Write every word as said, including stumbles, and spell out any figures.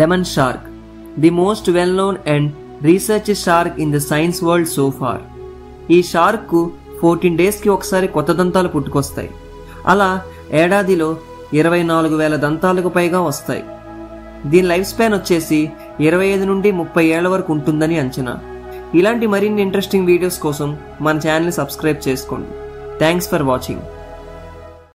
Lemon shark, the most well-known and researched shark in the science world so far. ఈ shark fourteen డేస్కి ఒకసారి కొత్త దంతాలు పుట్టుకొస్తాయి. అలా ఏడాదిలో ఇరవై నాలుగు వేల దంతాలకు పైగా వస్తాయి. దీని లైఫ్ స్పాన్ వచ్చేసి ఇరవై ఐదు నుండి ముప్పై ఏళ్ల వరకు ఉంటుందని అంచనా. ఇలాంటి మరిన్ని ఇంట్రెస్టింగ్ వీడియోస్ కోసం మన ఛానల్ని సబ్స్క్రైబ్ చేసుకోండి. Thanks for watching.